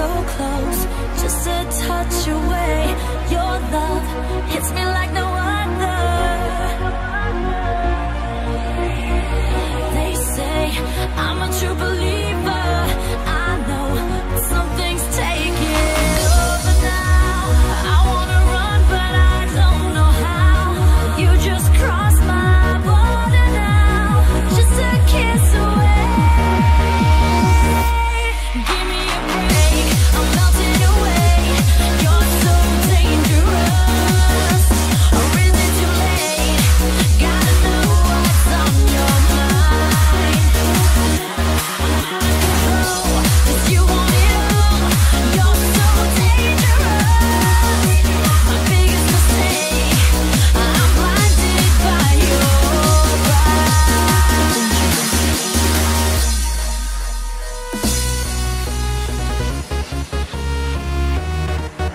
so close, just a touch away. Your love hits me like no other. They say I'm a true believer. I know something's taking over now. I wanna run, but I don't know how. You just crossed my border now, just a kiss away. Give me a break, I'm melting away. You're so dangerous, or is it too late? Gotta know what's on your mind. Oh, 'cause you want it all. You're so dangerous. My biggest mistake, I'm blinded by your eyes. I'm out of control, 'cause you want it all. You're so dangerous. My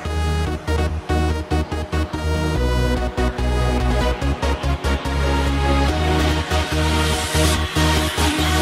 biggest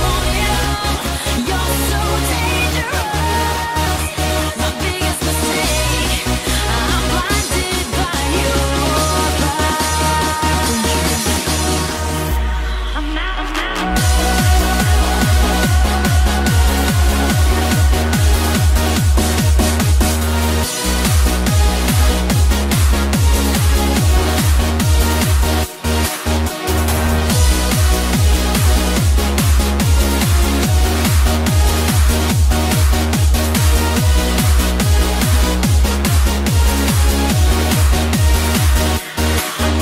mistake, I'm blinded by your lies. Dangerous.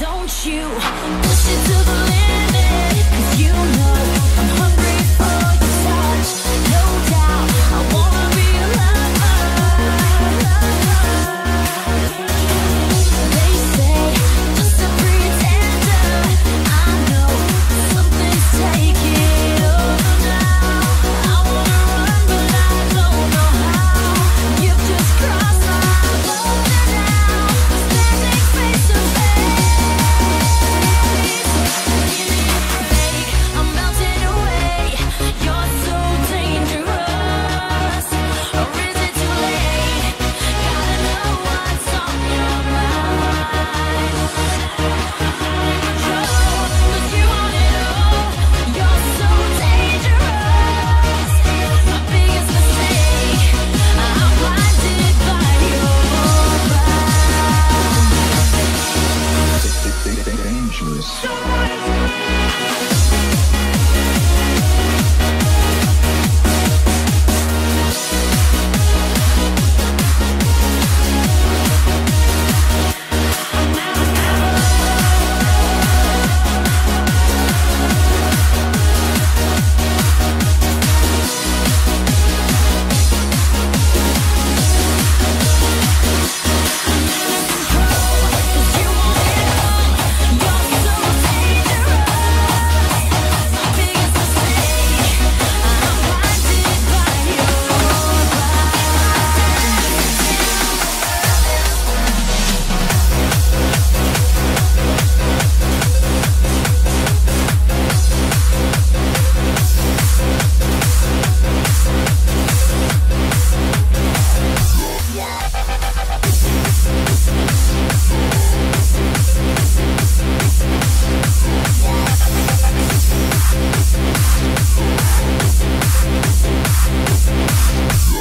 Don't you push it to the limit, 'cause you know I'm hungry for your touch. No doubt I wanna be a lover. They say just a pretender. I know something's taking over now. I wanna run, but I don't know how. You've just crossed my border now, standing face to face. Give me a break, I'm melting away. You're so dangerous, or is it too late? Gotta know what's on your mind. Out of control, 'cause you want it all. You're so dangerous. My biggest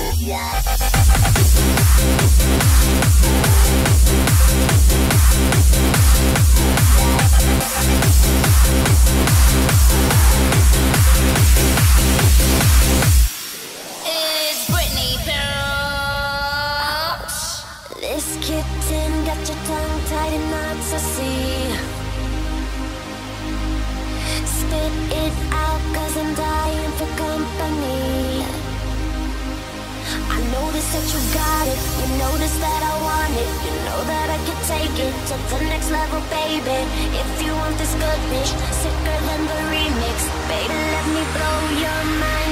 mistake, I'm blinded by your eyes. Dangerous. It's Britney Spears. This kitten got your tongue tied in knots, I see. Spit it out, 'cause I'm dying for company. I notice that you got it, you notice that I want it. You know that I can take it to the next level, baby. If you want this goodness, sicker than the remix, baby, let me blow your mind.